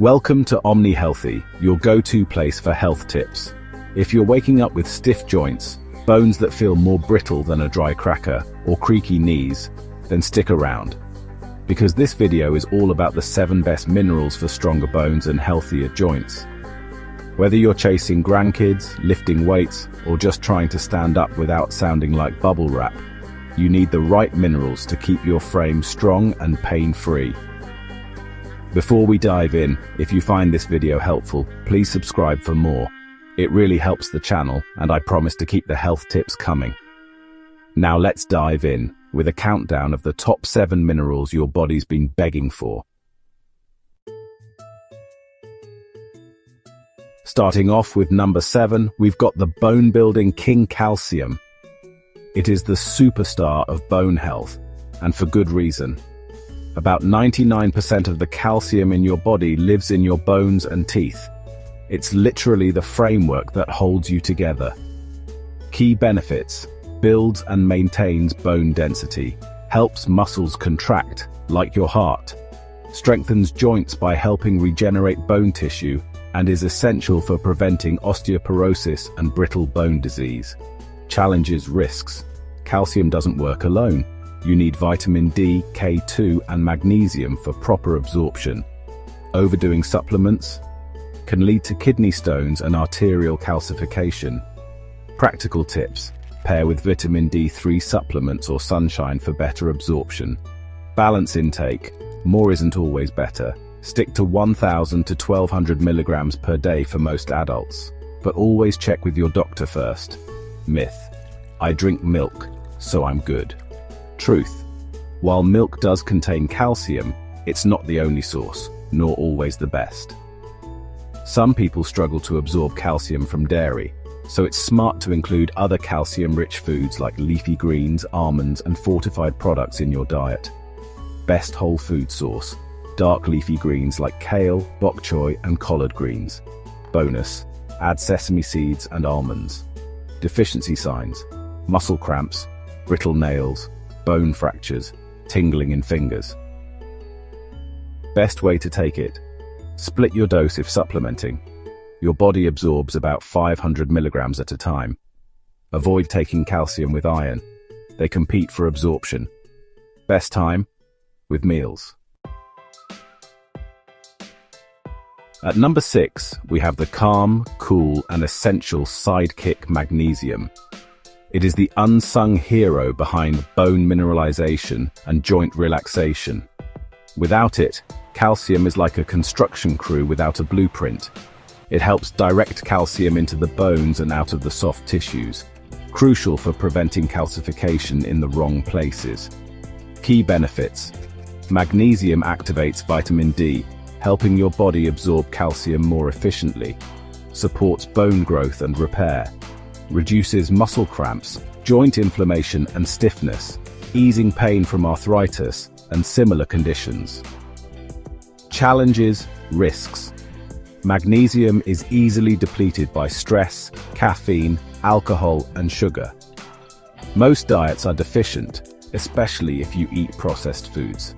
Welcome to OmniHealthy, your go-to place for health tips. If you're waking up with stiff joints, bones that feel more brittle than a dry cracker, or creaky knees, then stick around. Because this video is all about the 7 best minerals for stronger bones and healthier joints. Whether you're chasing grandkids, lifting weights, or just trying to stand up without sounding like bubble wrap, you need the right minerals to keep your frame strong and pain-free. Before we dive in, if you find this video helpful, please subscribe for more. It really helps the channel, and I promise to keep the health tips coming. Now let's dive in with a countdown of the top 7 minerals your body's been begging for. Starting off with number 7, we've got the bone-building king calcium. It is the superstar of bone health, and for good reason. About 99% of the calcium in your body lives in your bones and teeth. It's literally the framework that holds you together. Key benefits: builds and maintains bone density, helps muscles contract, like your heart, strengthens joints by helping regenerate bone tissue, and is essential for preventing osteoporosis and brittle bone disease. Challenges, risks. Calcium doesn't work alone. You need vitamin D, K2, and magnesium for proper absorption. Overdoing supplements can lead to kidney stones and arterial calcification. Practical tips: pair with vitamin D3 supplements or sunshine for better absorption. Balance intake: more isn't always better. Stick to 1,000 to 1,200 milligrams per day for most adults, but always check with your doctor first. Myth: I drink milk, so I'm good. Truth: while milk does contain calcium, it's not the only source, nor always the best. Some people struggle to absorb calcium from dairy, so it's smart to include other calcium-rich foods like leafy greens, almonds, and fortified products in your diet. Best whole food source: dark leafy greens like kale, bok choy, and collard greens. Bonus: add sesame seeds and almonds. Deficiency signs: muscle cramps, brittle nails, bone fractures, tingling in fingers. Best way to take it: split your dose if supplementing. Your body absorbs about 500 milligrams at a time. Avoid taking calcium with iron. They compete for absorption. Best time: with meals. At number 6, we have the calm, cool, and essential sidekick magnesium. It is the unsung hero behind bone mineralization and joint relaxation. Without it, calcium is like a construction crew without a blueprint. It helps direct calcium into the bones and out of the soft tissues, crucial for preventing calcification in the wrong places. Key benefits: magnesium activates vitamin D, helping your body absorb calcium more efficiently, supports bone growth and repair, reduces muscle cramps, joint inflammation and stiffness, easing pain from arthritis and similar conditions. Challenges, risks. Magnesium is easily depleted by stress, caffeine, alcohol, and sugar. Most diets are deficient, especially if you eat processed foods.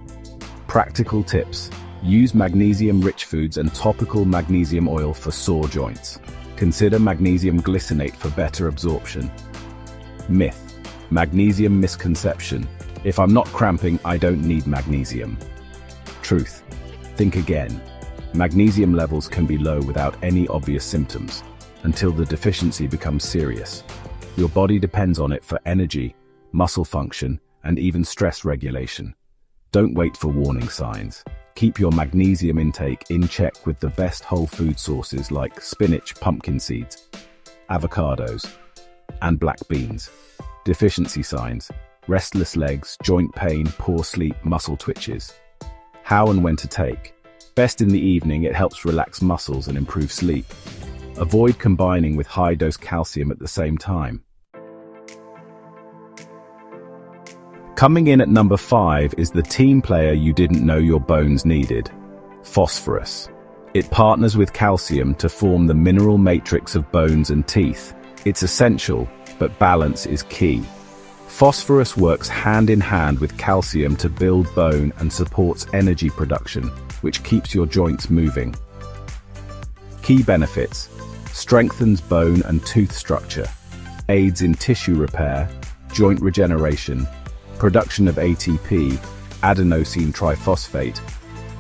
Practical tips: use magnesium-rich foods and topical magnesium oil for sore joints. Consider magnesium glycinate for better absorption. Myth: magnesium misconception. If I'm not cramping, I don't need magnesium. Truth: think again. Magnesium levels can be low without any obvious symptoms, until the deficiency becomes serious. Your body depends on it for energy, muscle function, and even stress regulation. Don't wait for warning signs. Keep your magnesium intake in check with the best whole food sources like spinach, pumpkin seeds, avocados, and black beans. Deficiency signs: restless legs, joint pain, poor sleep, muscle twitches. How and when to take: best in the evening, it helps relax muscles and improve sleep. Avoid combining with high-dose calcium at the same time. Coming in at number 5 is the team player you didn't know your bones needed: phosphorus. It partners with calcium to form the mineral matrix of bones and teeth. It's essential, but balance is key. Phosphorus works hand in hand with calcium to build bone and supports energy production, which keeps your joints moving. Key benefits: strengthens bone and tooth structure, aids in tissue repair, joint regeneration, production of ATP, adenosine triphosphate,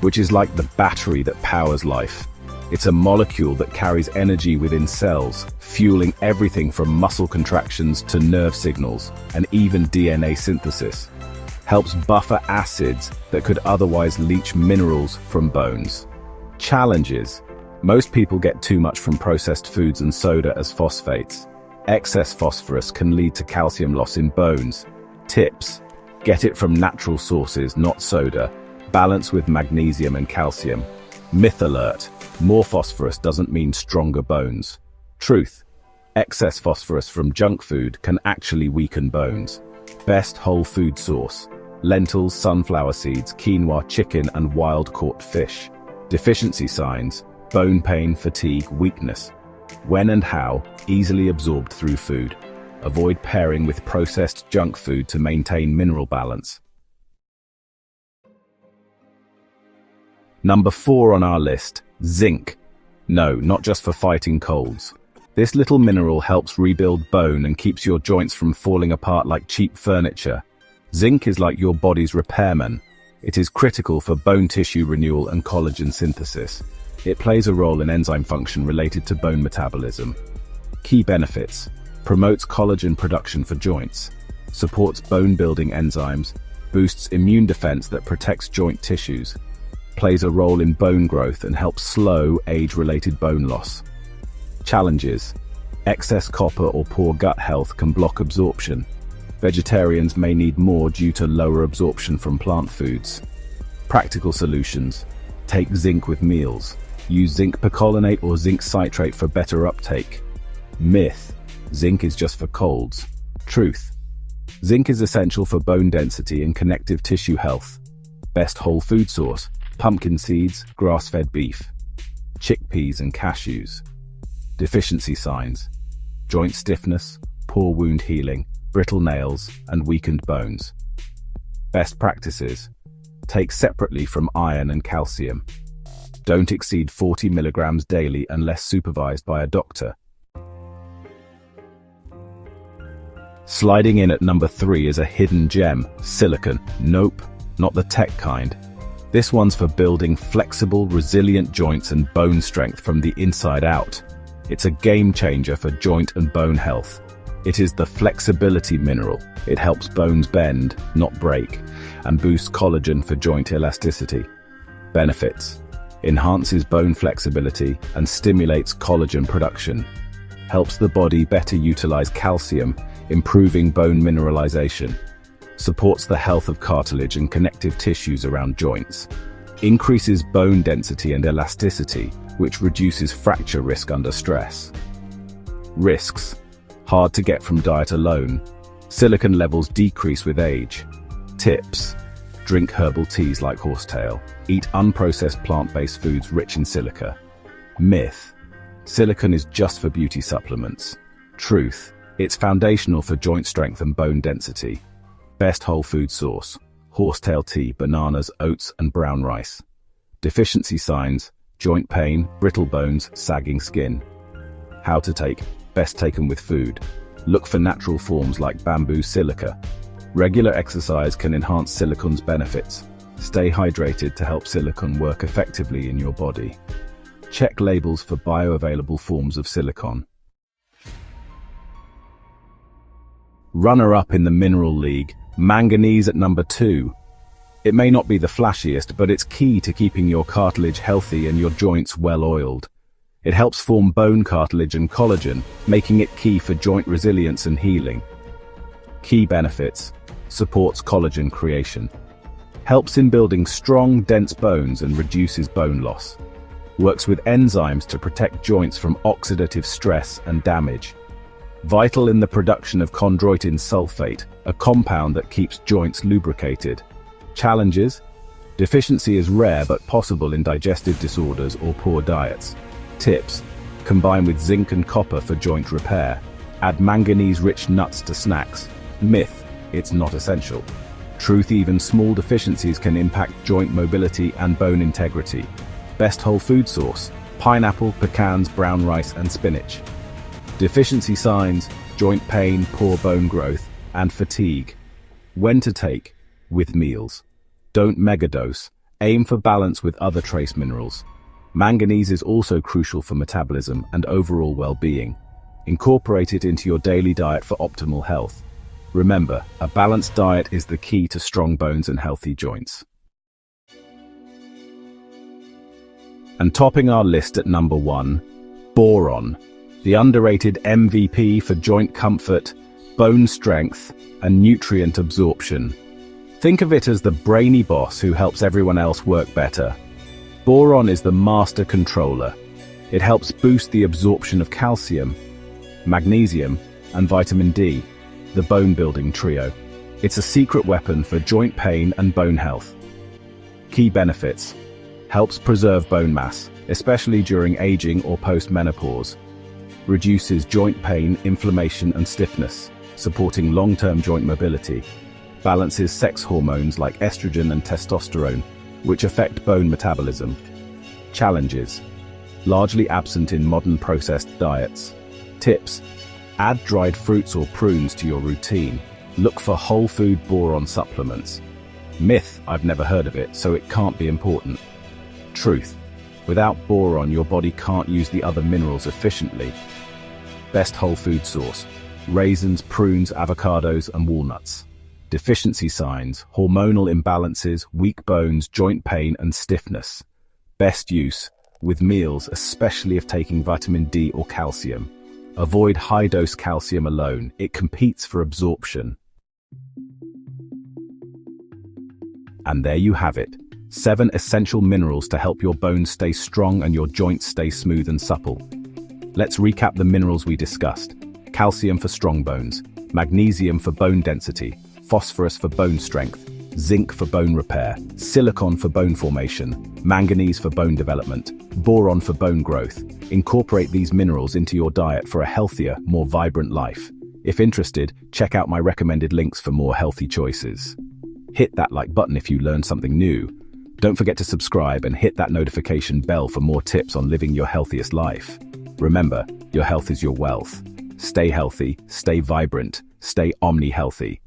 which is like the battery that powers life. It's a molecule that carries energy within cells, fueling everything from muscle contractions to nerve signals, and even DNA synthesis. Helps buffer acids that could otherwise leach minerals from bones. Challenges. Most people get too much from processed foods and soda as phosphates. Excess phosphorus can lead to calcium loss in bones. Tips. Get it from natural sources, not soda. Balance with magnesium and calcium. Myth alert. More phosphorus doesn't mean stronger bones. Truth. Excess phosphorus from junk food can actually weaken bones. Best whole food source. Lentils, sunflower seeds, quinoa, chicken, and wild-caught fish. Deficiency signs. Bone pain, fatigue, weakness. When and how, easily absorbed through food. Avoid pairing with processed junk food to maintain mineral balance. Number 4 on our list, zinc. No, not just for fighting colds. This little mineral helps rebuild bone and keeps your joints from falling apart like cheap furniture. Zinc is like your body's repairman. It is critical for bone tissue renewal and collagen synthesis. It plays a role in enzyme function related to bone metabolism. Key benefits: promotes collagen production for joints, supports bone-building enzymes, boosts immune defense that protects joint tissues, plays a role in bone growth and helps slow age-related bone loss. Challenges: excess copper or poor gut health can block absorption. Vegetarians may need more due to lower absorption from plant foods. Practical solutions: take zinc with meals. Use zinc picolinate or zinc citrate for better uptake. Myth: zinc is just for colds. Truth: zinc is essential for bone density and connective tissue health. Best whole food source: pumpkin seeds, grass-fed beef, chickpeas and cashews. Deficiency signs: joint stiffness, poor wound healing, brittle nails, and weakened bones. Best practices: take separately from iron and calcium. Don't exceed 40 milligrams daily unless supervised by a doctor. Sliding in at number 3 is a hidden gem, silicon. Nope, not the tech kind. This one's for building flexible, resilient joints and bone strength from the inside out. It's a game changer for joint and bone health. It is the flexibility mineral. It helps bones bend, not break, and boosts collagen for joint elasticity. Benefits: enhances bone flexibility and stimulates collagen production. Helps the body better utilize calcium, improving bone mineralization. Supports the health of cartilage and connective tissues around joints. Increases bone density and elasticity, which reduces fracture risk under stress. Risks: hard to get from diet alone. Silicon levels decrease with age. Tips: drink herbal teas like horsetail. Eat unprocessed plant-based foods rich in silica. Myth: silicon is just for beauty supplements. Truth: it's foundational for joint strength and bone density. Best whole food source: horsetail tea, bananas, oats, and brown rice. Deficiency signs: joint pain, brittle bones, sagging skin. How to take: best taken with food. Look for natural forms like bamboo silica. Regular exercise can enhance silicon's benefits. Stay hydrated to help silicon work effectively in your body. Check labels for bioavailable forms of silicon. Runner-up in the mineral league, manganese at number 2. It may not be the flashiest, but it's key to keeping your cartilage healthy and your joints well-oiled. It helps form bone cartilage and collagen, making it key for joint resilience and healing. Key benefits: supports collagen creation, helps in building strong, dense bones and reduces bone loss, works with enzymes to protect joints from oxidative stress and damage, vital in the production of chondroitin sulfate, a compound that keeps joints lubricated. Challenges: deficiency is rare but possible in digestive disorders or poor diets. Tips: combine with zinc and copper for joint repair. Add manganese-rich nuts to snacks. Myth: it's not essential. Truth: even small deficiencies can impact joint mobility and bone integrity. Best whole food source: pineapple, pecans, brown rice, and spinach. Deficiency signs: joint pain, poor bone growth, and fatigue. When to take: with meals. Don't megadose. Aim for balance with other trace minerals. Manganese is also crucial for metabolism and overall well-being. Incorporate it into your daily diet for optimal health. Remember, a balanced diet is the key to strong bones and healthy joints. And topping our list at number 1, boron, the underrated MVP for joint comfort, bone strength, and nutrient absorption. Think of it as the brainy boss who helps everyone else work better. Boron is the master controller. It helps boost the absorption of calcium, magnesium, and vitamin D, the bone-building trio. It's a secret weapon for joint pain and bone health. Key benefits: helps preserve bone mass, especially during aging or post-menopause. Reduces joint pain, inflammation, and stiffness, supporting long-term joint mobility. Balances sex hormones like estrogen and testosterone, which affect bone metabolism. Challenges: largely absent in modern processed diets. Tips: add dried fruits or prunes to your routine. Look for whole food boron supplements. Myth: I've never heard of it, so it can't be important. Truth: without boron, your body can't use the other minerals efficiently. Best whole food source: raisins, prunes, avocados, and walnuts. Deficiency signs: hormonal imbalances, weak bones, joint pain, and stiffness. Best use: with meals, especially if taking vitamin D or calcium. Avoid high-dose calcium alone. It competes for absorption. And there you have it. 7 essential minerals to help your bones stay strong and your joints stay smooth and supple. Let's recap the minerals we discussed. Calcium for strong bones, magnesium for bone density, phosphorus for bone strength, zinc for bone repair, silicon for bone formation, manganese for bone development, boron for bone growth. Incorporate these minerals into your diet for a healthier, more vibrant life. If interested, check out my recommended links for more healthy choices. Hit that like button if you learned something new. Don't forget to subscribe and hit that notification bell for more tips on living your healthiest life. Remember, your health is your wealth. Stay healthy, stay vibrant, stay OmniHealthy.